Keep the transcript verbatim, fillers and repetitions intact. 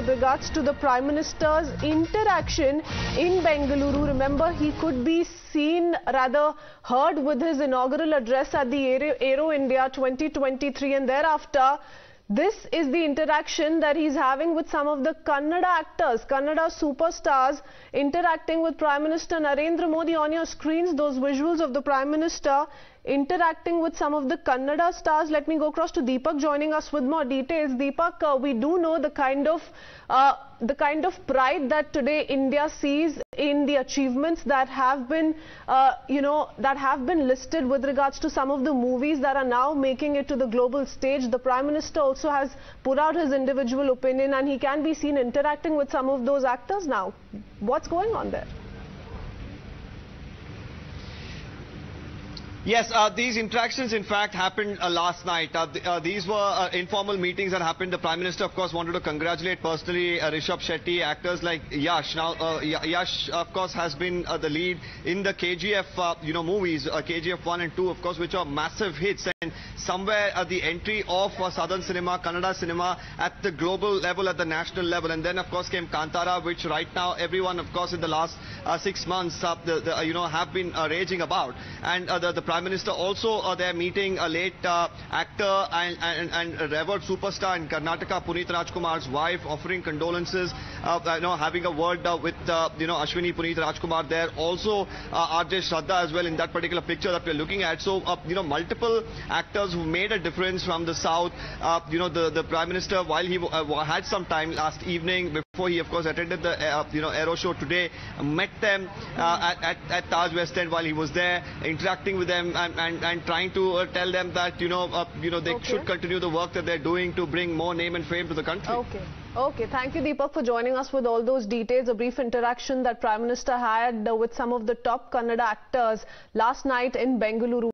with regards to the Prime Minister's interaction in Bengaluru. Remember, he could be seen, rather heard, with his inaugural address at the Aero India twenty twenty-three, and thereafter this is the interaction that he's having with some of the Kannada actors, Kannada superstars, interacting with Prime Minister Narendra Modi. On your screens, those visuals of the Prime Minister interacting with some of the Kannada stars. Let me go across to Deepak, joining us with more details. Deepak, uh, we do know the kind of uh, the kind of pride that today India sees in the achievements that have been, uh, you know, that have been listed with regards to some of the movies that are now making it to the global stage. The Prime Minister also has put out his individual opinion, and he can be seen interacting with some of those actors now. What's going on there? Yes, uh, these interactions in fact happened uh, last night. Uh, th uh, these were uh, informal meetings that happened. The Prime Minister of course wanted to congratulate personally uh, Rishabh Shetty, actors like Yash. Now uh, Yash of course has been uh, the lead in the K G F uh, you know, movies, uh, K G F one and two of course, which are massive hits, and somewhere at the entry of uh, Southern cinema, Kannada cinema at the global level, at the national level. And then of course came Kantara, which right now everyone of course in the last uh, six months uh, the, the, uh, you know, have been uh, raging about. And uh, the, the Prime Minister also uh, they're meeting a late uh, actor and, and, and revered superstar in Karnataka, Puneet Rajkumar's wife, offering condolences, uh, you know, having a word uh, with uh, you know, Ashwini Puneet Rajkumar there. Also uh, R J Shraddha as well in that particular picture that we're looking at. So uh, you know, multiple actors who made a difference from the south. Uh, you know, the, the Prime Minister, while he uh, had some time last evening before he of course attended the uh, you know, Aero show today, met them uh, at, at, at Taj West End while he was there, interacting with them. And, and, and trying to uh, tell them that, you know, uh, you know, they okay. should continue the work that they're doing to bring more name and fame to the country. Okay. Okay. Thank you, Deepak, for joining us with all those details. A brief interaction that Prime Minister had uh, with some of the top Kannada actors last night in Bengaluru.